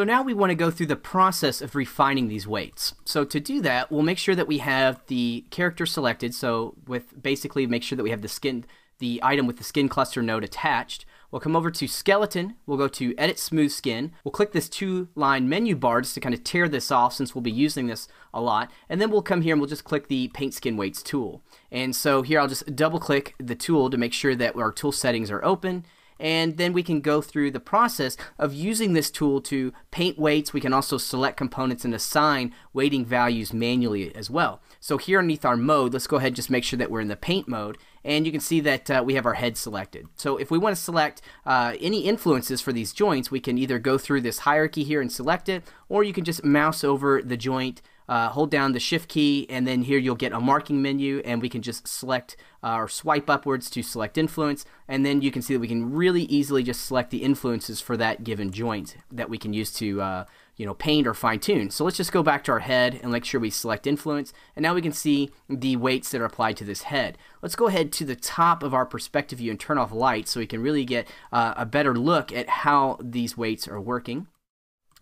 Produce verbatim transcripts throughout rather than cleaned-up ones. So now we want to go through the process of refining these weights. So to do that, we'll make sure that we have the character selected. So with basically make sure that we have the skin, the item with the skin cluster node attached. We'll come over to Skeleton, we'll go to Edit Smooth Skin, we'll click this two-line menu bar just to kind of tear this off since we'll be using this a lot, and then we'll come here and we'll just click the Paint Skin Weights tool. And so here I'll just double-click the tool to make sure that our tool settings are open, and then we can go through the process of using this tool to paint weights. We can also select components and assign weighting values manually as well. So here underneath our mode, let's go ahead and just make sure that we're in the paint mode, and you can see that uh, we have our head selected. So if we want to select uh, any influences for these joints, we can either go through this hierarchy here and select it, or you can just mouse over the joint, uh, hold down the shift key, and then here you'll get a marking menu, and we can just select uh, or swipe upwards to select influence, and then you can see that we can really easily just select the influences for that given joint that we can use to uh, you know, paint or fine tune. So let's just go back to our head and make sure we select influence, and now we can see the weights that are applied to this head. Let's go ahead to the top of our perspective view and turn off lights so we can really get uh, a better look at how these weights are working.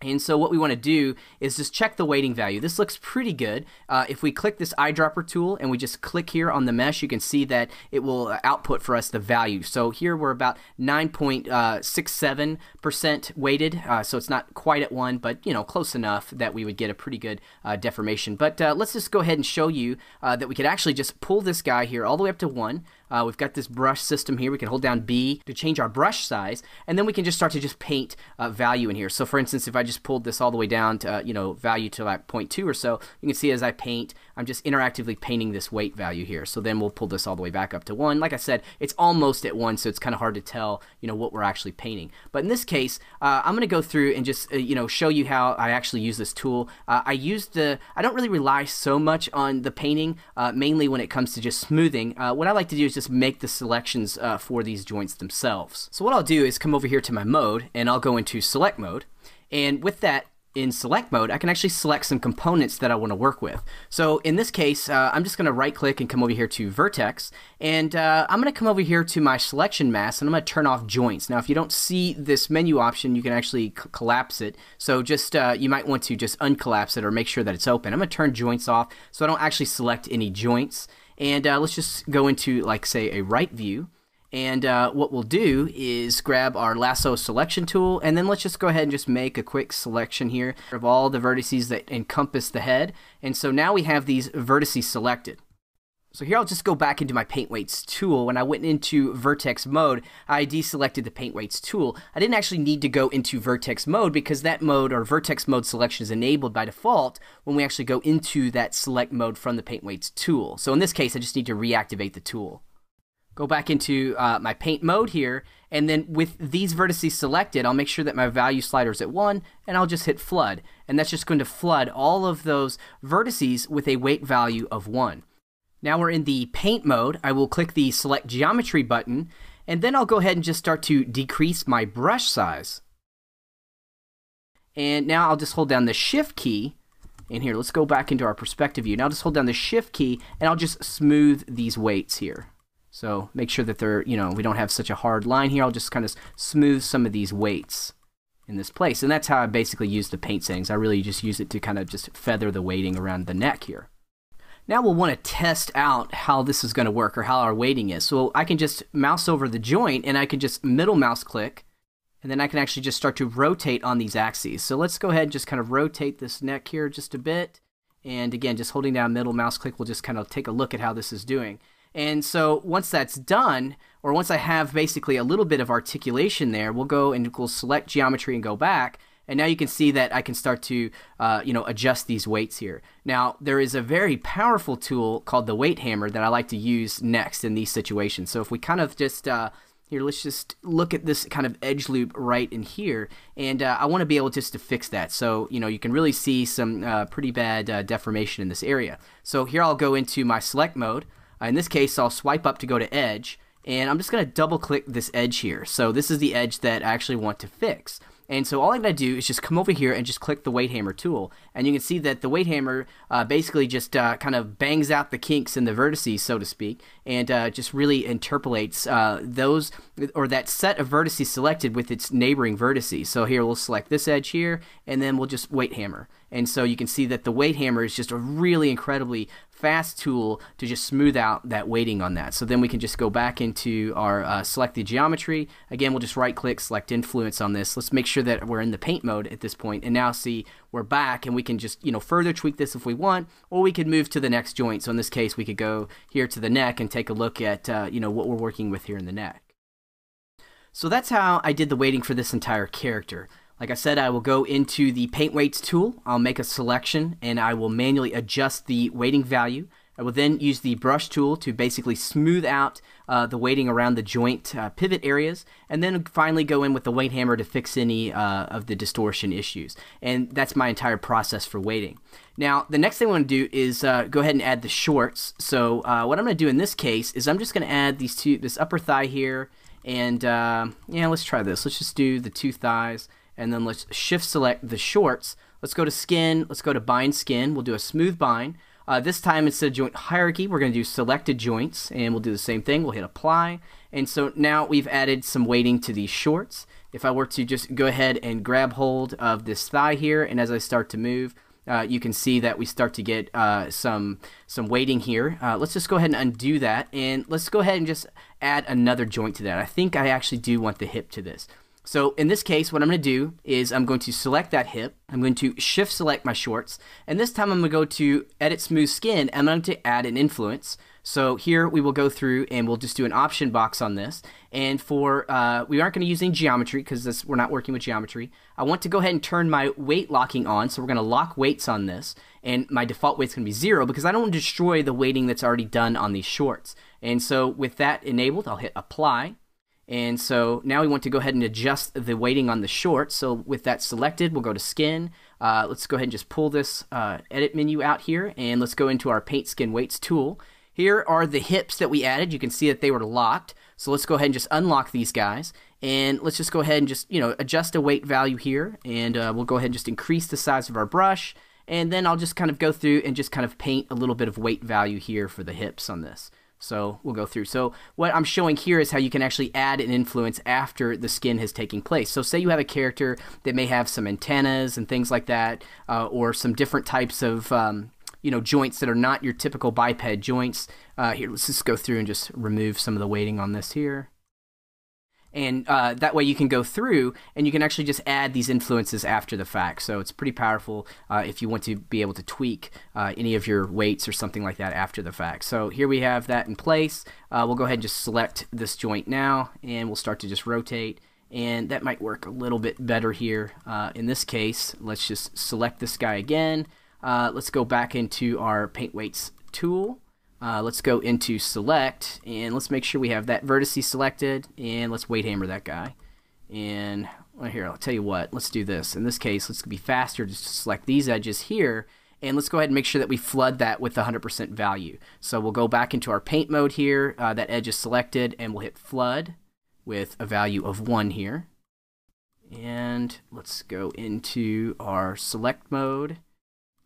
And so what we want to do is just check the weighting value. This looks pretty good. Uh, if we click this eyedropper tool and we just click here on the mesh, you can see that it will output for us the value. So here we're about nine point six seven percent weighted, uh, so it's not quite at one, but you know, close enough that we would get a pretty good uh, deformation. But uh, let's just go ahead and show you uh, that we could actually just pull this guy here all the way up to one. Uh, we've got this brush system here. We can hold down B to change our brush size, and then we can just start to just paint uh, value in here. So for instance, if I just pulled this all the way down to, uh, you know, value to like zero point two or so, you can see as I paint, I'm just interactively painting this weight value here. So then we'll pull this all the way back up to one. Like I said, it's almost at one, so it's kind of hard to tell, you know, what we're actually painting. But in this case, uh, I'm going to go through and just, uh, you know, show you how I actually use this tool. Uh, I use the, I don't really rely so much on the painting, uh, mainly when it comes to just smoothing. Uh, what I like to do is just make the selections uh, for these joints themselves. So what I'll do is come over here to my mode, and I'll go into select mode. And with that, in select mode, I can actually select some components that I want to work with. So in this case, uh, I'm just going to right click and come over here to vertex, and uh, I'm going to come over here to my selection mask, and I'm going to turn off joints. Now if you don't see this menu option, you can actually collapse it, so just uh, you might want to just uncollapse it or make sure that it's open. I'm going to turn joints off so I don't actually select any joints, and uh, let's just go into, like, say, a right view. And uh, what we'll do is grab our lasso selection tool, and then let's just go ahead and just make a quick selection here of all the vertices that encompass the head. And so now we have these vertices selected. So here I'll just go back into my paint weights tool. When I went into vertex mode, I deselected the paint weights tool. I didn't actually need to go into vertex mode because that mode, or vertex mode selection, is enabled by default when we actually go into that select mode from the paint weights tool. So in this case, I just need to reactivate the tool. Go back into uh, my paint mode here, and then with these vertices selected, I'll make sure that my value slider is at one, and I'll just hit flood, and that's just going to flood all of those vertices with a weight value of one. Now we're in the paint mode. I will click the select geometry button, and then I'll go ahead and just start to decrease my brush size. And now I'll just hold down the shift key. And here, let's go back into our perspective view. Now I'll just hold down the shift key, and I'll just smooth these weights here. So make sure that they're, you know, we don't have such a hard line here. I'll just kind of smooth some of these weights in this place. And that's how I basically use the paint settings. I really just use it to kind of just feather the weighting around the neck here. Now we'll want to test out how this is going to work, or how our weighting is. So I can just mouse over the joint, and I can just middle mouse click, and then I can actually just start to rotate on these axes. So let's go ahead and just kind of rotate this neck here just a bit. And again, just holding down middle mouse click, we'll just kind of take a look at how this is doing. And so once that's done, or once I have basically a little bit of articulation there, we'll go and we'll select geometry and go back. And now you can see that I can start to uh, you know, adjust these weights here. Now there is a very powerful tool called the weight hammer that I like to use next in these situations. So if we kind of just, uh, here, let's just look at this kind of edge loop right in here. And uh, I want to be able just to fix that. So, you know, you can really see some uh, pretty bad uh, deformation in this area. So here I'll go into my select mode. In this case, I'll swipe up to go to edge, and I'm just going to double click this edge here. So this is the edge that I actually want to fix. And so all I'm going to do is just come over here and just click the weight hammer tool. And you can see that the weight hammer uh, basically just uh, kind of bangs out the kinks in the vertices, so to speak, and uh, just really interpolates uh, those, or that set of vertices selected with its neighboring vertices. So here we'll select this edge here, and then we'll just weight hammer. And so you can see that the weight hammer is just a really incredibly fast tool to just smooth out that weighting on that. So then we can just go back into our uh, selected geometry. Again, we'll just right click, select influence on this. Let's make sure that we're in the paint mode at this point, and now see we're back, and we can just, you know, further tweak this if we want, or we could move to the next joint. So in this case, we could go here to the neck and take a look at, uh, you know, what we're working with here in the neck. So that's how I did the weighting for this entire character. Like I said, I will go into the Paint Weights tool, I'll make a selection, and I will manually adjust the weighting value. I will then use the brush tool to basically smooth out uh, the weighting around the joint uh, pivot areas, and then finally go in with the weight hammer to fix any uh, of the distortion issues. And that's my entire process for weighting. Now, the next thing I want to do is uh, go ahead and add the shorts. So uh, what I'm going to do in this case is I'm just going to add these two, this upper thigh here, and uh, yeah, let's try this. Let's just do the two thighs. And then let's shift select the shorts. Let's go to skin, let's go to bind skin, we'll do a smooth bind. Uh, this time, instead of joint hierarchy, we're gonna do selected joints, and we'll do the same thing, we'll hit apply. And so now we've added some weighting to these shorts. If I were to just go ahead and grab hold of this thigh here, and as I start to move, uh, you can see that we start to get uh, some, some weighting here. Uh, let's just go ahead and undo that, and let's go ahead and just add another joint to that. I think I actually do want the hip to this. So in this case, what I'm going to do is I'm going to select that hip, I'm going to shift select my shorts, and this time I'm going to go to Edit Smooth Skin, and I'm going to add an influence. So here we will go through and we'll just do an option box on this, and for, uh, we aren't going to use any geometry because we're not working with geometry. I want to go ahead and turn my weight locking on, so we're going to lock weights on this, and my default weight's going to be zero because I don't want to destroy the weighting that's already done on these shorts. And so with that enabled, I'll hit apply. And so now we want to go ahead and adjust the weighting on the shorts. So with that selected, we'll go to skin. Uh, let's go ahead and just pull this uh, edit menu out here, and let's go into our Paint Skin Weights tool. Here are the hips that we added. You can see that they were locked. So let's go ahead and just unlock these guys. And let's just go ahead and just, you know, adjust a weight value here. And uh, we'll go ahead and just increase the size of our brush. And then I'll just kind of go through and just kind of paint a little bit of weight value here for the hips on this. So we'll go through. So what I'm showing here is how you can actually add an influence after the skin has taken place. So say you have a character that may have some antennas and things like that, uh, or some different types of um, you know, joints that are not your typical biped joints. Uh, here, let's just go through and just remove some of the weighting on this here. And uh, that way you can go through and you can actually just add these influences after the fact. So it's pretty powerful uh, if you want to be able to tweak uh, any of your weights or something like that after the fact. So here we have that in place. Uh, we'll go ahead and just select this joint now, and we'll start to just rotate. And that might work a little bit better here. Uh, in this case, let's just select this guy again. Uh, let's go back into our Paint Weights tool. Uh, let's go into select, and let's make sure we have that vertice selected, and let's weight hammer that guy. And well, here, I'll tell you what, let's do this. In this case, let's be faster just to select these edges here, and let's go ahead and make sure that we flood that with one hundred percent value. So we'll go back into our paint mode here, uh, that edge is selected, and we'll hit flood with a value of one here. And let's go into our select mode.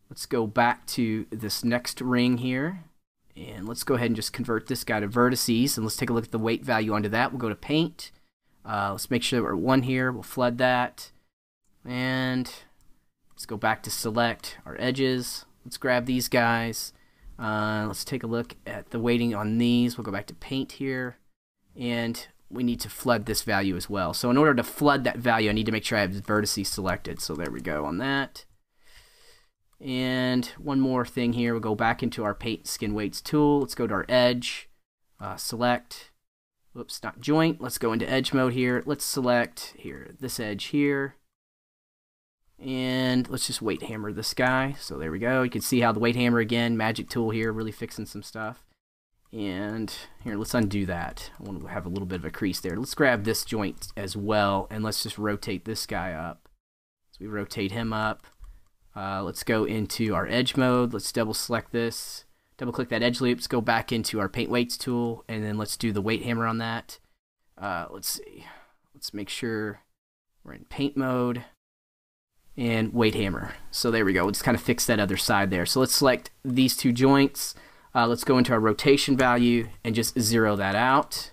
Let's go back to this next ring here. And let's go ahead and just convert this guy to vertices, and let's take a look at the weight value onto that. We'll go to paint. Uh, let's make sure that we're at one here. We'll flood that. And let's go back to select our edges. Let's grab these guys. Uh, let's take a look at the weighting on these. We'll go back to paint here. And we need to flood this value as well. So in order to flood that value, I need to make sure I have the vertices selected. So there we go on that. And one more thing here, we'll go back into our Paint Skin Weights tool. Let's go to our edge, uh, select, whoops, not joint. Let's go into edge mode here. Let's select here, this edge here. And let's just weight hammer this guy. So there we go. You can see how the weight hammer again, magic tool here, really fixing some stuff. And here, let's undo that. I want to have a little bit of a crease there. Let's grab this joint as well, and let's just rotate this guy up. So we rotate him up. Uh, let's go into our edge mode. Let's double select this, double click that edge loop. Let's go back into our Paint Weights tool, and then let's do the weight hammer on that. Uh, let's see. Let's make sure We're in paint mode and weight hammer. So there we go. We'll just kind of fix that other side there. So let's select these two joints. Uh, let's go into our rotation value and just zero that out.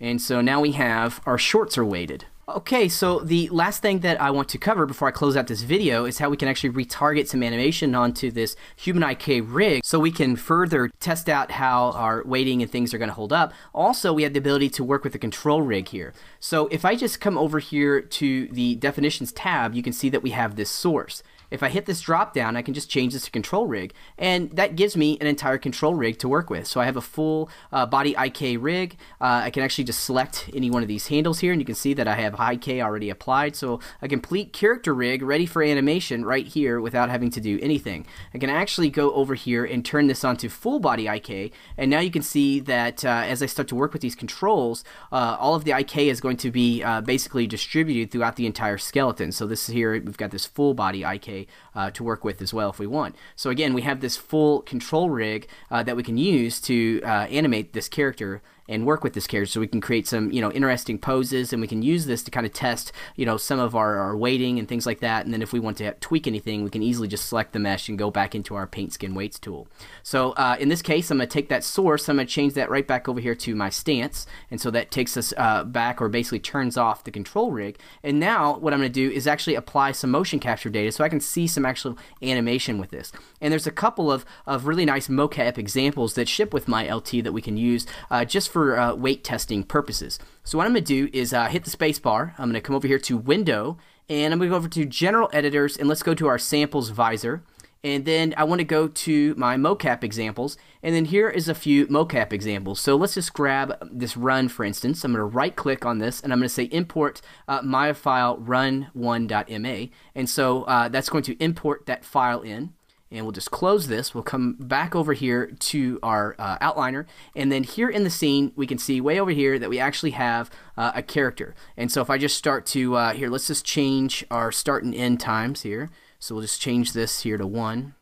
And so now we have our shorts are weighted. Okay, so the last thing that I want to cover before I close out this video is how we can actually retarget some animation onto this HumanIK rig so we can further test out how our weighting and things are going to hold up. Also, we have the ability to work with the control rig here. So if I just come over here to the definitions tab, you can see that we have this source. If I hit this drop down, I can just change this to control rig, and that gives me an entire control rig to work with. So I have a full uh, body I K rig. Uh, I can actually just select any one of these handles here, and you can see that I have I K already applied. So a complete character rig ready for animation right here without having to do anything. I can actually go over here and turn this onto full body I K, and now you can see that uh, as I start to work with these controls, uh, all of the I K is going to be uh, basically distributed throughout the entire skeleton. So this here, we've got this full body I K Uh, to work with as well if we want. So again, we have this full control rig uh, that we can use to uh, animate this character and work with this character, so we can create some, you know, interesting poses, and we can use this to kind of test, you know, some of our, our weighting and things like that. And then if we want to tweak anything, we can easily just select the mesh and go back into our Paint Skin Weights tool. So uh, in this case, I'm going to take that source, I'm going to change that right back over here to my stance, and so that takes us uh, back, or basically turns off the control rig. And now what I'm going to do is actually apply some motion capture data so I can see some actual animation with this. And there's a couple of, of really nice mocap examples that ship with Maya L T that we can use uh, just for For, uh, weight testing purposes. So what I'm going to do is uh, hit the space bar. I'm going to come over here to Window, and I'm going to go over to General Editors, and let's go to our Samples Visor. And then I want to go to my mocap examples, and then here is a few mocap examples. So let's just grab this run, for instance. I'm going to right click on this, and I'm going to say import uh, Maya file run one dot M A, and so uh, that's going to import that file in. And we'll just close this. We'll come back over here to our uh, outliner, and then here in the scene we can see way over here that we actually have uh, a character. And so if I just start to uh, here, let's just change our start and end times here. So we'll just change this here to one,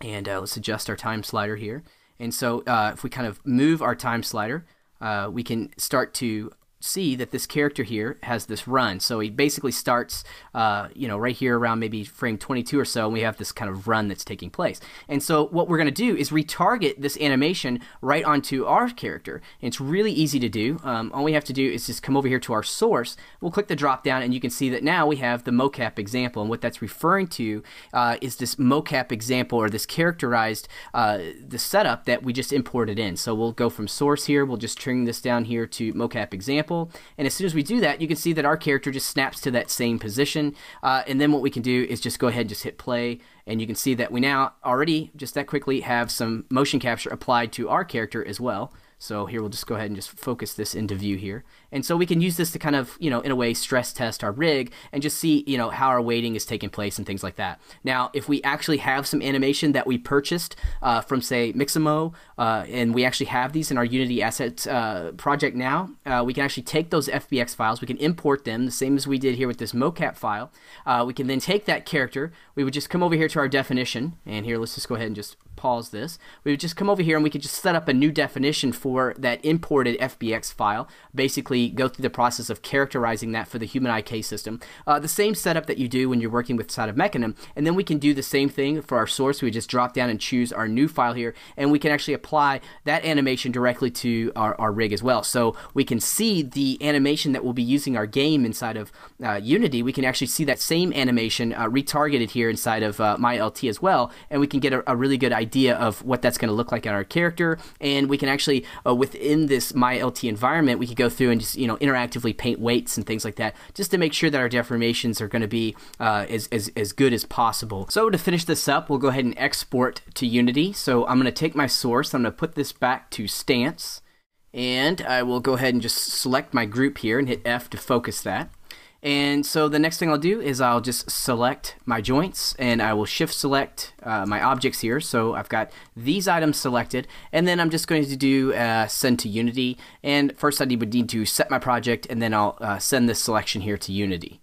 and uh, let's adjust our time slider here. And so uh, if we kind of move our time slider, uh, we can start to see that this character here has this run. So he basically starts uh, you know, right here around maybe frame twenty-two or so, and we have this kind of run that's taking place. And so what we're going to do is retarget this animation right onto our character. And it's really easy to do. Um, all we have to do is just come over here to our source. We'll click the drop down, and you can see that now we have the mocap example, and what that's referring to uh, is this mocap example, or this characterized uh, the setup that we just imported in. So we'll go from source here, we'll just turn this down here to mocap example. And as soon as we do that, you can see that our character just snaps to that same position. Uh, and then what we can do is just go ahead and just hit play. And you can see that we now already just that quickly have some motion capture applied to our character as well. So here we'll just go ahead and just focus this into view here. And so we can use this to kind of, you know, in a way stress test our rig and just see, you know, how our weighting is taking place and things like that. Now, if we actually have some animation that we purchased uh, from, say, Mixamo, uh, and we actually have these in our Unity Assets uh, project now, uh, we can actually take those F B X files, we can import them, the same as we did here with this mocap file. Uh, we can then take that character, we would just come over here to our definition, and here let's just go ahead and just pause this. We would just come over here and we could just set up a new definition for for that imported F B X file, basically go through the process of characterizing that for the HumanIK system. Uh, the same setup that you do when you're working with side of Mecanim, and then we can do the same thing for our source. We just drop down and choose our new file here, and we can actually apply that animation directly to our, our rig as well. So we can see the animation that we'll be using our game inside of uh, Unity. We can actually see that same animation uh, retargeted here inside of uh, Maya L T as well, and we can get a, a really good idea of what that's going to look like on our character, and we can actually Uh, within this Maya L T environment, we could go through and just, you know, interactively paint weights and things like that, just to make sure that our deformations are going to be uh, as, as, as good as possible. So to finish this up, we'll go ahead and export to Unity. So I'm going to take my source, I'm going to put this back to stance, and I will go ahead and just select my group here and hit F to focus that. And so the next thing I'll do is I'll just select my joints, and I will shift select uh, my objects here. So I've got these items selected, and then I'm just going to do uh, send to Unity. And first I would need to set my project, and then I'll uh, send this selection here to Unity.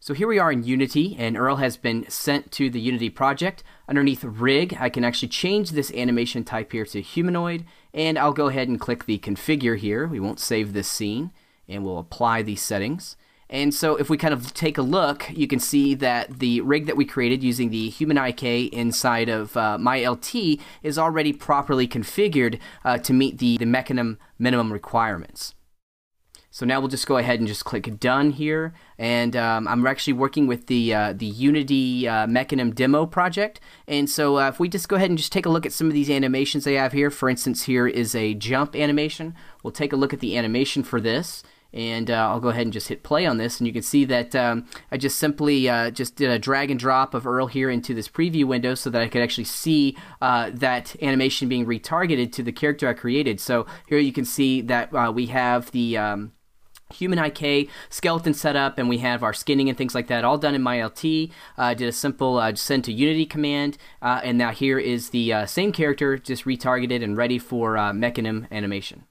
So here we are in Unity, and Earl has been sent to the Unity project. Underneath Rig, I can actually change this animation type here to Humanoid, and I'll go ahead and click the Configure here. We won't save this scene, and we'll apply these settings. And so if we kind of take a look, you can see that the rig that we created using the HumanIK inside of uh, Maya L T is already properly configured uh, to meet the, the Mecanim minimum requirements. So now we'll just go ahead and just click done here, and um, I'm actually working with the uh, the Unity uh, Mecanim demo project. And so uh, if we just go ahead and just take a look at some of these animations they have here, for instance, here is a jump animation. We'll take a look at the animation for this, and uh, I'll go ahead and just hit play on this, and you can see that um, I just simply uh, just did a drag and drop of Earl here into this preview window so that I could actually see uh, that animation being retargeted to the character I created. So here you can see that uh, we have the um, HumanIK skeleton setup, and we have our skinning and things like that all done in Maya L T. I uh, did a simple uh, send to Unity command, uh, and now here is the uh, same character just retargeted and ready for uh, Mecanim animation.